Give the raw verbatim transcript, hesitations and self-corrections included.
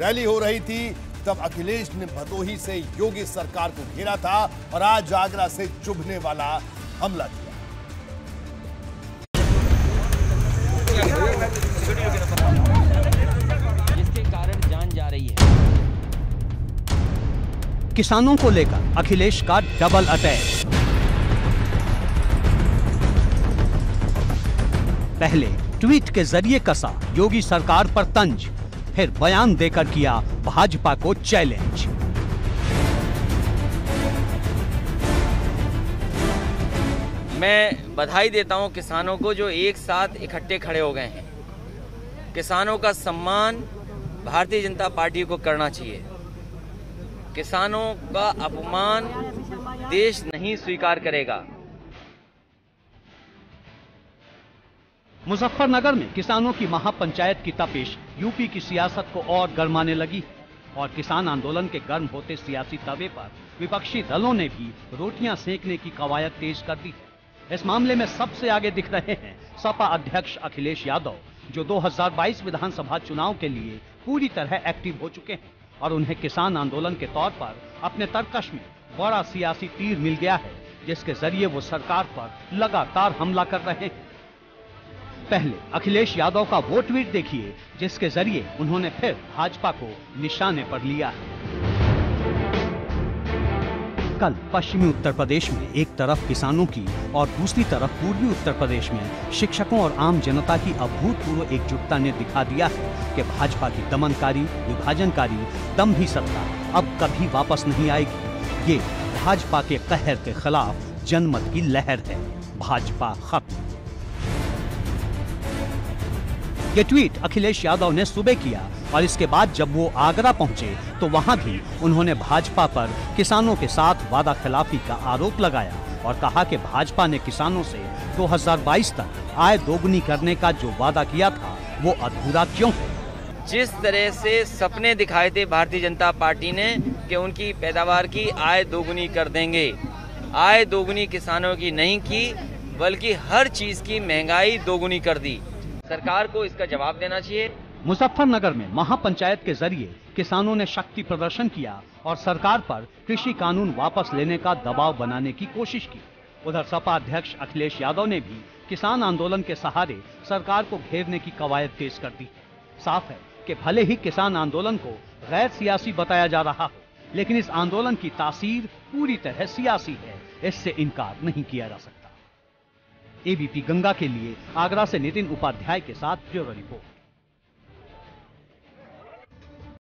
Rally हो रही थी तब अखिलेश ने भदोही से योगी सरकार को घेरा था और आज आगरा से चुभने वाला हमला किया। इसके कारण जान जा रही है। किसानों को लेकर अखिलेश का डबल अटैक। पहले ट्वीट के जरिए कसा योगी सरकार पर तंज, फिर बयान देकर किया भाजपा को चैलेंज। मैं बधाई देता हूं किसानों को जो एक साथ इकट्ठे खड़े हो गए हैं। किसानों का सम्मान भारतीय जनता पार्टी को करना चाहिए। किसानों का अपमान देश नहीं स्वीकार करेगा। मुजफ्फरनगर में किसानों की महापंचायत की तपिश यूपी की सियासत को और गरमाने लगी और किसान आंदोलन के गर्म होते सियासी तवे पर विपक्षी दलों ने भी रोटियां सेकने की कवायद तेज कर दी। इस मामले में सबसे आगे दिख रहे हैं सपा अध्यक्ष अखिलेश यादव, जो दो हज़ार बाईस विधानसभा चुनाव के लिए पूरी तरह एक्टिव हो चुके हैं और उन्हें किसान आंदोलन के तौर पर अपने तर्कश में बड़ा सियासी तीर मिल गया है, जिसके जरिए वो सरकार पर लगातार हमला कर रहे हैं। पहले अखिलेश यादव का वो ट्वीट देखिए जिसके जरिए उन्होंने फिर भाजपा को निशाने पर लिया है। कल पश्चिमी उत्तर प्रदेश में एक तरफ किसानों की और दूसरी तरफ पूर्वी उत्तर प्रदेश में शिक्षकों और आम जनता की अभूतपूर्व एकजुटता ने दिखा दिया है कि भाजपा की दमनकारी, विभाजनकारी दम भी सत्ता अब कभी वापस नहीं आएगी। ये भाजपा के कहर के खिलाफ जनमत की लहर है। भाजपा खत्म। ये ट्वीट अखिलेश यादव ने सुबह किया और इसके बाद जब वो आगरा पहुंचे तो वहां भी उन्होंने भाजपा पर किसानों के साथ वादा खिलाफी का आरोप लगाया और कहा कि भाजपा ने किसानों से दो हज़ार बाईस तक आय दोगुनी करने का जो वादा किया था वो अधूरा क्यों है। जिस तरह से सपने दिखाए थे भारतीय जनता पार्टी ने कि उनकी पैदावार की आय दोगुनी कर देंगे, आय दोगुनी किसानों की नहीं की बल्कि हर चीज की महंगाई दोगुनी कर दी। सरकार को इसका जवाब देना चाहिए। मुजफ्फरनगर में महापंचायत के जरिए किसानों ने शक्ति प्रदर्शन किया और सरकार पर कृषि कानून वापस लेने का दबाव बनाने की कोशिश की। उधर सपा अध्यक्ष अखिलेश यादव ने भी किसान आंदोलन के सहारे सरकार को घेरने की कवायद तेज कर दी। साफ है कि भले ही किसान आंदोलन को गैर सियासी बताया जा रहा हो, लेकिन इस आंदोलन की तासीर पूरी तरह सियासी है, इससे इनकार नहीं किया जा सकता। एबीपी गंगा के लिए आगरा से नितिन उपाध्याय के साथ ब्यूरो रिपोर्ट।